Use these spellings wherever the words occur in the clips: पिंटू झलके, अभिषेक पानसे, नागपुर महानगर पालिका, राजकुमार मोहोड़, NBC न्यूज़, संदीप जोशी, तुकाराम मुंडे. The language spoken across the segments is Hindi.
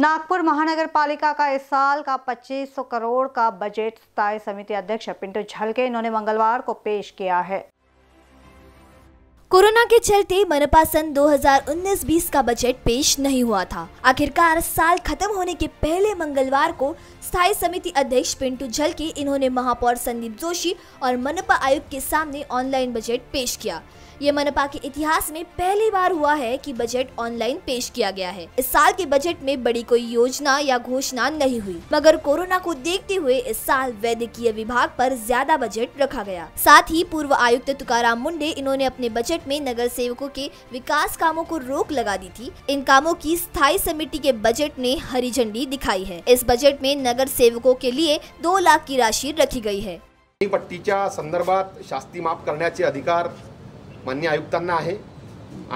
नागपुर महानगर पालिका का इस साल का 2500 करोड़ का बजट स्थायी समिति अध्यक्ष पिंटू झलके इन्होंने मंगलवार को पेश किया है। कोरोना के चलते मनपा सन 2019-20 का बजट पेश नहीं हुआ था। आखिरकार साल खत्म होने के पहले मंगलवार को स्थायी समिति अध्यक्ष पिंटू झलके इन्होंने महापौर संदीप जोशी और मनपा आयुक्त के सामने ऑनलाइन बजट पेश किया। ये मनपा के इतिहास में पहली बार हुआ है कि बजट ऑनलाइन पेश किया गया है। इस साल के बजट में बड़ी कोई योजना या घोषणा नहीं हुई, मगर कोरोना को देखते हुए इस साल वैद्यकीय विभाग पर ज्यादा बजट रखा गया। साथ ही पूर्व आयुक्त तुकाराम मुंडे इन्होंने अपने बजट में नगर सेवकों के विकास कामों को रोक लगा दी थी। इन कामों की स्थायी समिति के बजट ने हरी झंडी दिखाई है। इस बजट में नगर सेवकों के लिए 2 लाख की राशि रखी गई है। पट्टीच्या संदर्भात शास्ती माफ करण्याचे अधिकार मान्य आयुक्तांना आहे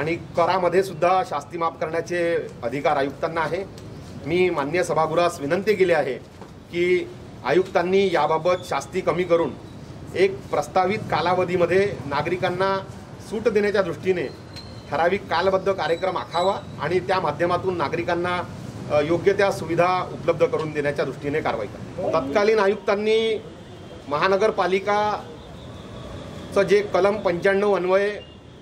आणि करामध्ये सुद्धा शास्ती माफ करण्याचे अधिकार आयुक्तांना आहे। मी मान्य सभागृहास विनंती केली आहे की आयुक्तांनी याबाबत शास्ती कमी करून एक प्रस्तावित कालावधीमध्ये नागरिकांना सूट देण्याच्या दृष्टीने ठराविक कालबद्ध कार्यक्रम आखावा आणि त्या माध्यमातून नागरिकांना योग्य त्या सुविधा उपलब्ध करून देण्याच्या दृष्टीने कारवाई करा। तत्कालीन आयुक्तांनी महानगरपालिकाचं जे कलम 95 अन्वये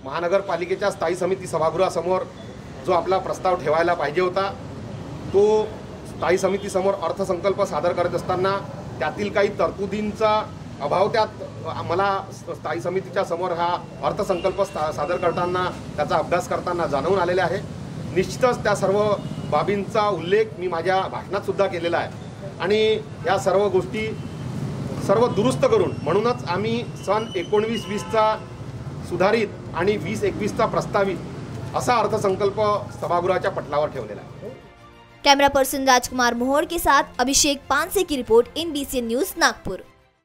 महानगरपालिकेच्या स्थायी समिती सभागृहासमोर जो आपला प्रस्ताव ठेवायला पाहिजे होता तो स्थायी समितीसमोर अर्थसंकल्प सादर करत असताना त्यातील काही तरतुदींचा अभाव त्यात मला स्थायी समितीच्या समोर हा अर्थसंकल्प सादर करताना त्याचा अभ्यास करताना जाणवून आलेले आहे। निश्चितच त्या सर्व बाबींचा उल्लेख मी माझ्या भाषणात सुद्धा केलेला आहे आणि या सर्व गोष्टी सर्व दुरुस्त करून म्हणूनच आम्ही सन 19-20चा सुधारित आणि 20-21चा प्रस्तावित असा अर्थसंकल्प सभागृहाच्या पटलावर ठेवलेला आहे। कैमरा पर्सन राजकुमार मोहोड़ के साथ अभिषेक पानसे की रिपोर्ट, NBC न्यूज़ नागपुर।